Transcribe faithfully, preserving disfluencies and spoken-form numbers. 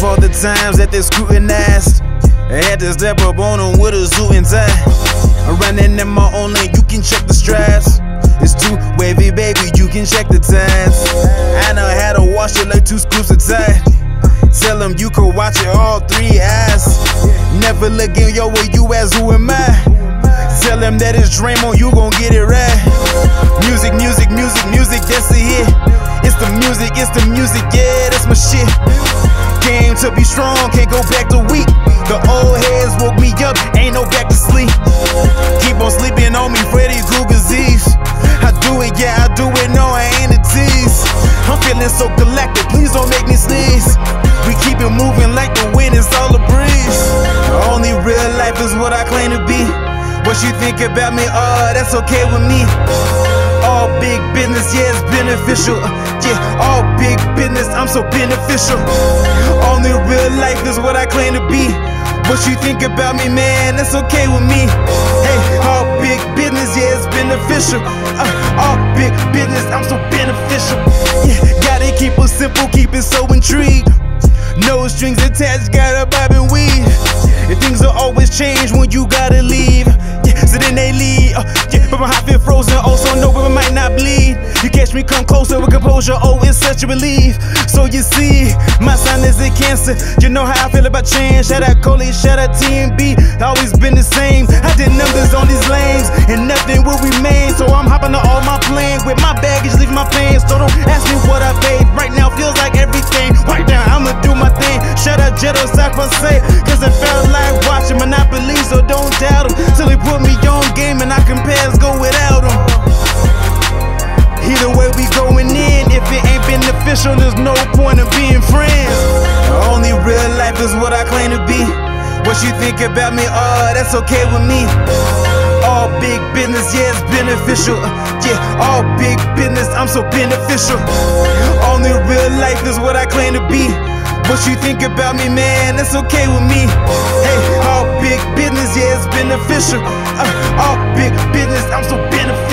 for the times that they scrutinized. I had to step up on them with a zoo and tie. I'm running in my own lane, you can check the stripes. It's too wavy, baby, you can check the times. I know how to wash it like two scoops of Tide. Tell them you can watch it all three eyes. Never look in your way, you ask who am I. Tell them that it's Draymond, you gon' get it right. Music, music, music, music, that's the hit. It's the music, it's the music, yeah, that's my shit. Game to be strong, can't go back to weak. The old heads woke me up, ain't no back to sleep. Keep on sleeping on me for these googazies. I do it, yeah, I do it, no, I ain't a tease. I'm feeling so galactic, please don't make me sneeze. We keep it moving like the wind, it's all a breeze. Only real life is what I claim to be. What you think about me, oh, that's okay with me. All big business, yeah, it's beneficial. Yeah, all big business, I'm so beneficial. Only real life is what I claim to be. What you think about me, man, that's okay with me. Hey, all big business, yeah, it's beneficial. uh, All big business, I'm so beneficial. Yeah, gotta keep it simple, keep it so intrigued. No strings attached, gotta bob and weave. And things will always change when you gotta leave. Yeah, so then they leave. uh, Yeah, but my heart feel frozen, oh, so no, but it might not bleed. You catch me come closer with composure, oh, it's such a relief. So you see, my sign is in Cancer. You know how I feel about change. Shout out Coley, shout out T M B, always been the same. I did numbers on these lanes, and nothing will remain. So I'm hopping on all my plane, with my baggage, leaving my plane. So don't ask me what I paid, right now feels like everything. Right now, I'ma do my thing. Shout out Jettos, I can say, cause it felt like watching Monopoly, so don't doubt them. Till they put me on game and I can pass, go without them. Either way we going in, if it ain't beneficial, there's no point of being friends. Only real life is what I claim to be. What you think about me, oh, that's okay with me. All big business, yeah, it's beneficial. Yeah, all big business, I'm so beneficial. Only real life is what I claim to be. What you think about me, man, that's okay with me. Hey, all big business, yeah, it's beneficial. uh, All big business, I'm so beneficial.